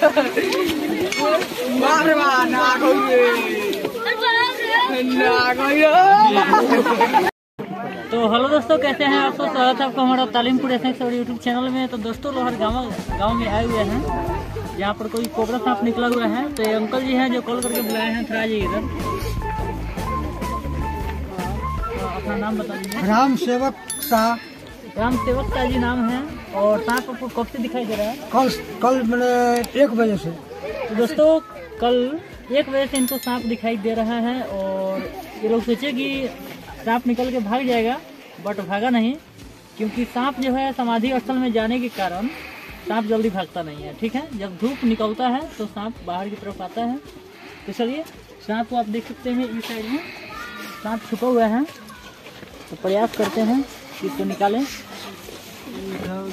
तो हेलो दोस्तों, कैसे हैं आप सब। स्वागत है आपको हमारा तालीमपुर स्नेक यूट्यूब चैनल में। तो दोस्तों लोहर गाँव में आए हुए हैं, यहाँ पर कोई कोबरा सांप निकला हुआ है। तो ये अंकल जी हैं जो कॉल करके बुलाए हैं। थोड़ा जी इधर अपना नाम बता दीजिए। राम सेवक शाह। राम सेवक शाह जी नाम है। और सांप आपको कब से दिखाई दे रहा है? कल मैंने 1 बजे से। तो दोस्तों कल 1 बजे से इनको सांप दिखाई दे रहा है और ये लोग सोचे कि सांप निकल के भाग जाएगा, बट भागा नहीं, क्योंकि सांप जो है समाधि स्थल में जाने के कारण सांप जल्दी भागता नहीं है। ठीक है, जब धूप निकलता है तो सांप बाहर की तरफ आता है। तो चलिए सांप को आप देख सकते हैं, इस साइड में सांप छुपा हुआ है। तो प्रयास करते हैं इसको निकालें। आप लोग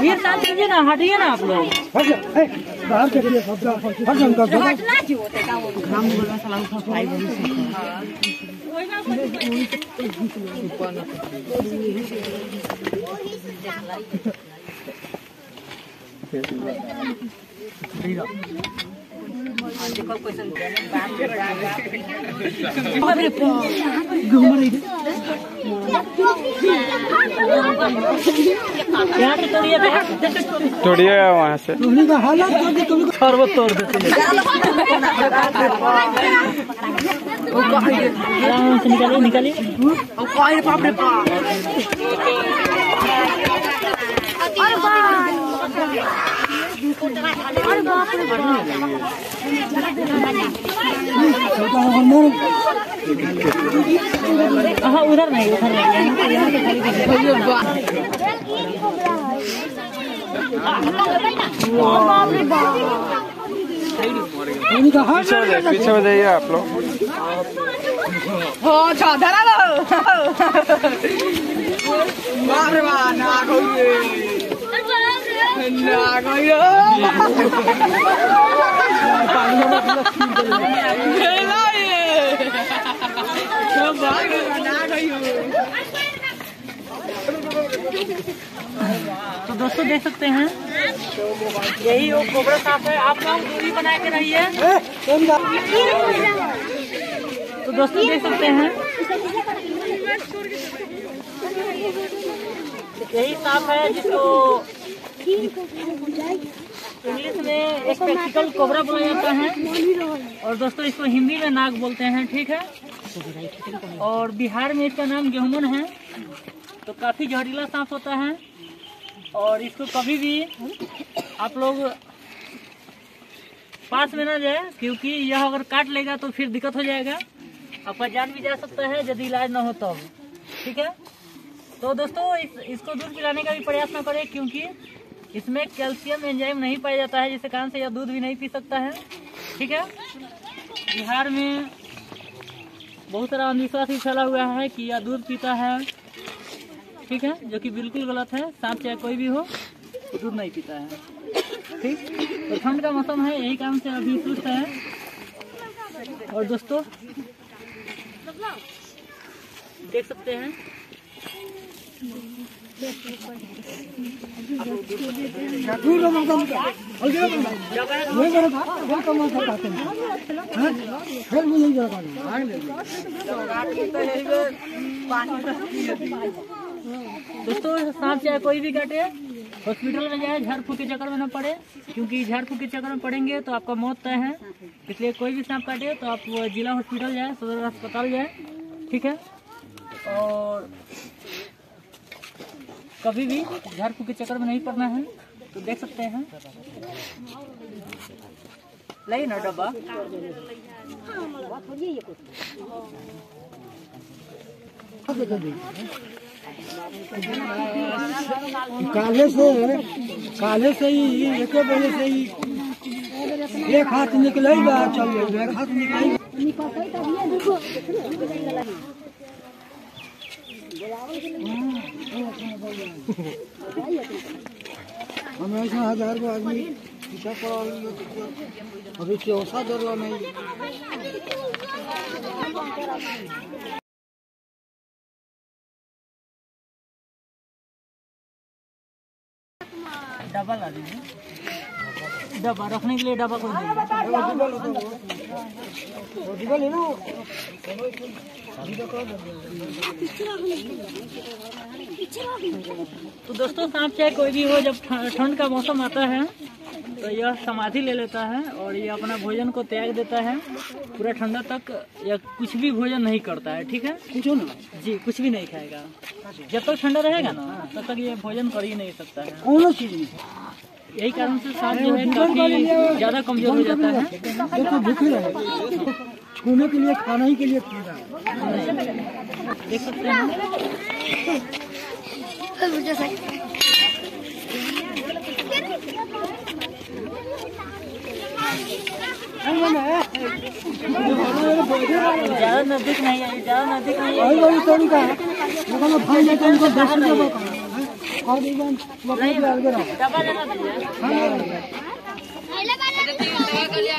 भीड़ डाल दीजिए ना, हटिए ना आप लोग। तोड़िए वहाँ से, शरबत तोड़ देते हैं। निकालिए निकालिए। हाँ उधर नहीं, उधर नहीं। पीछे हो जाइए आप लोग। तो दोस्तों देख सकते हैं यही वो कोबरा सांप है। आप लोग दूरी बना के रहिए। तो दोस्तों देख सकते हैं यही सांप है जिसको इंग्लिश में एक स्पेक्टिकल कोबरा बोला जाता है, और दोस्तों इसको हिंदी में नाग बोलते हैं। ठीक है, और बिहार में इसका नाम गेहूमन है। तो काफ़ी जहरीला सांप होता है और इसको कभी भी आप लोग पास में ना जाए, क्योंकि यह अगर काट लेगा तो फिर दिक्कत हो जाएगा, आपका जान भी जा सकता है यदि इलाज ना हो तो। ठीक है, तो दोस्तों इसको दूध पिलाने का भी प्रयास ना करें, क्योंकि इसमें कैल्शियम एंजाइम नहीं पाया जाता है, जिसके कारण से यह दूध भी नहीं पी सकता है। ठीक है, बिहार में बहुत सारा अंधविश्वास ही फैला हुआ है कि यह दूध पीता है। ठीक है, जो कि बिल्कुल गलत है। सांप चाहे कोई भी हो, दूध नहीं पीता है। ठीक, तो ठंड का मौसम है, यही काम से अभी सुस्त है। और दोस्तों देख सकते हैं दोस्तों सांप चाहे कोई भी काटे, हॉस्पिटल में जाए, झाड़ फूक के चक्कर में ना पड़े, क्योंकि झाड़ फूक के चक्कर में पड़ेंगे तो आपका मौत तय है। इसलिए कोई भी सांप काटे तो आप जिला हॉस्पिटल जाए, सदर अस्पताल जाए। ठीक है, और कभी भी झाड़ फूक के चक्कर में नहीं पड़ना है। तो देख सकते हैं लाइए ना डब्बा। काले से ही एक बजे से ही एक हाथ निकलेगा, चल एक हाथ निकलेगा। हमेशा हजारों आदमी पीछा पड़ा अभी चौसा डरला नहीं। डबल आ रही डबा रखने के लिए डबा खोल तो दोस्तों सांप चाहे कोई भी हो, जब ठंड का मौसम आता है तो यह समाधि ले लेता है और यह अपना भोजन को त्याग देता है पूरा ठंडा तक। यह कुछ भी भोजन नहीं करता है, ठीक है जी, कुछ भी नहीं खाएगा जब तक ठंडा रहेगा ना, तब तक ये भोजन कर ही नहीं सकता है। यही कारण से सांप जो है काफी ज्यादा कमजोर हो जाता है। छूने के लिए खाना ही के लिए देख सकते हैं। ज्यादा नजदीक नहीं है, ज्यादा नजदीक नहीं है।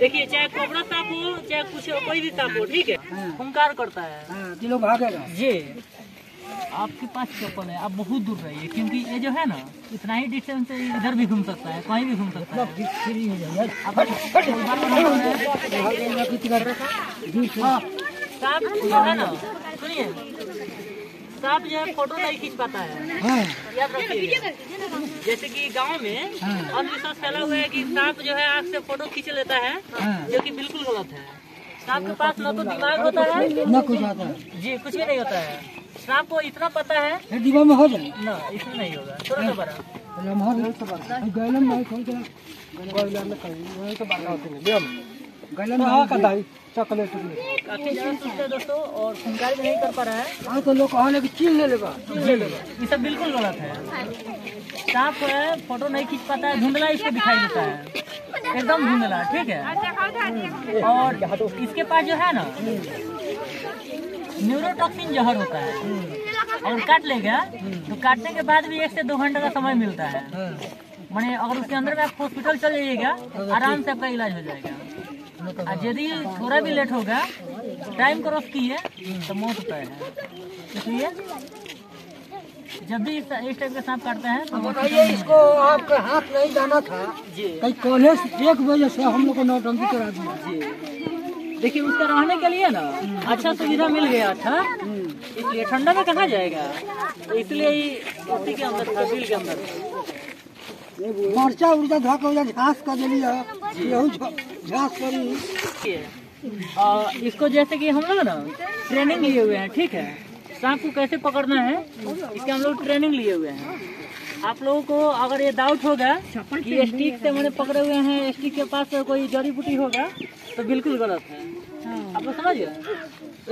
देखिए चाहे कोबरा सांप हो चाहे कुछ कोई भी सांप हो, ठीक है, हुंकार करता है जी, लोग भागेगा जी। आपके पास चप्पल है, आप बहुत दूर रहिए क्योंकि ये जो है ना इतना ही डिस्टेंस है, इधर भी घूम सकता है, कहीं भी घूम सकता है ना। सुनिए सांप जो है फोटो नहीं खींच पाता है, याद रखिए। जैसे कि गांव में अंधविश्वास फैला हुआ है कि सांप जो है आँख से फोटो खींच लेता है, जो कि बिल्कुल गलत है। सांप के पास ना तो दिमाग होता है ना कुछ होता है जी, कुछ भी नहीं होता है। सांप को इतना पता है दिमाग में हो जाए ना, इसमें नहीं होगा। छोटा बड़ा चॉकलेट काफी ज्यादा सुनते हैं दोस्तों, और फुनकारी भी नहीं कर पा रहा है। हाँ तो लोग कहने की चील ले लेगा, ये सब बिल्कुल गलत है। सांप है फोटो नहीं खींच पाता है, धुंधला इसको दिखाई देता है, एकदम धुंधला, ठीक है। और इसके पास जो है ना न्यूरोटॉक्सिन जहर होता है, और काट लेगा तो काटने के बाद भी 1 से 2 घंटे का समय मिलता है। मैंने अगर उसके अंदर में आप हॉस्पिटल चल जाइएगा आराम से आपका इलाज हो जाएगा। यदि थोड़ा भी लेट होगा, टाइम क्रॉस किए तो मौत तय है। इसलिए जब भी इस टाइप के सांप काटते हैं तो बताइए इसको आपका हाथ नहीं जाना था जी। कई कॉलेज 1 बजे से हम लोग को नौटंकी करा दिया जी। देखिए उसका रहने के लिए ना अच्छा सुविधा मिल गया था, इसलिए ठंडा में कहाँ जाएगा, इसलिए उसी के अंदर था, बिल के अंदर मर्चा उर्जा धा के झाँस कर दिया, इसको जैसे कि हम लोग ना ट्रेनिंग लिए हुए हैं, ठीक है। सांप को कैसे पकड़ना है इसके हम लोग ट्रेनिंग लिए हुए हैं। आप लोगों को अगर ये डाउट होगा कि स्टिक से मैंने पकड़े हुए हैं, स्टिक के पास कोई जड़ी बूटी होगा तो बिल्कुल गलत है। आप लोग समझिए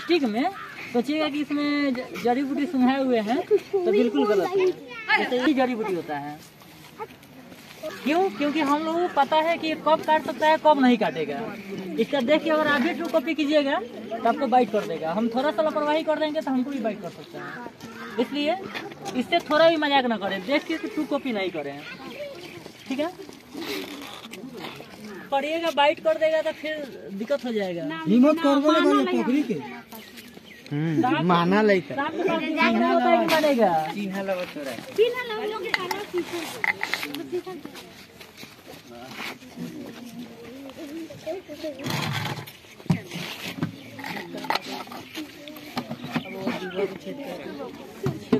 स्टिक में सोचिएगा कि इसमें जड़ी बूटी सुंघाए हुए हैं तो बिल्कुल गलत है, जड़ी बूटी होता है। क्यों? क्योंकि हम लोगों को पता है कि कब काट सकता है कब नहीं काटेगा। इसका देख के अगर आप भी 2 कॉपी कीजिएगा तो आपको बाइट कर देगा, हम थोड़ा सा लापरवाही कर देंगे तो हमको भी बाइट कर सकता है। इसलिए इससे थोड़ा भी मजाक ना करें, देख के 2 कॉपी नहीं करें, ठीक है। पड़िएगा बाइट कर देगा तो फिर दिक्कत हो जाएगा, हिम्मत कर। छेद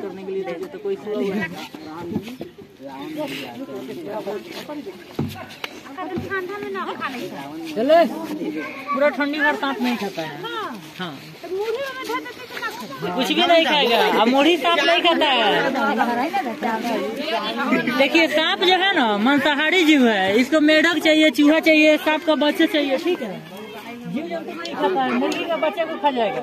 करने के लिए देते तो कोई सुना हुआ है। चले पूरा ठंडी भर सांप नहीं खाता है। हाँ कुछ भी नहीं खाएगा, मोढ़ी सांप नहीं खाता है। देखिए सांप जो है ना मांसाहारी जीव है, इसको मेढक चाहिए, चूहा चाहिए, सांप का बच्चा चाहिए, ठीक है। जीव जंतु नहीं खाता है, मुर्गी का बच्चा को खा जाएगा।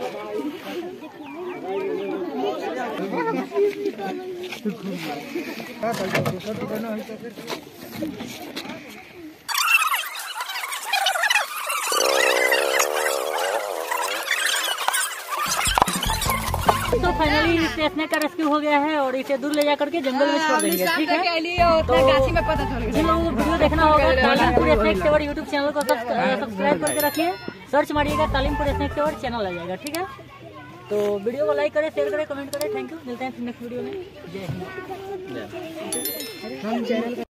तो फाइनली स्नेक का रेस्क्यू हो गया है और इसे दूर ले जाकर के जंगल में छोड़ देंगे, ठीक है। तो जिन लोगों को वीडियो देखना होगा Talimpur snake channel YouTube channel को सब्सक्राइब करके रखिए, सर्च मारिएगा तालीमपुर स्नेक चैनल आ जाएगा, ठीक है। तो वीडियो को लाइक करें, शेयर करें, कमेंट करें, थैंक यू। मिलते हैं नेक्स्ट वीडियो में, जय हिंद।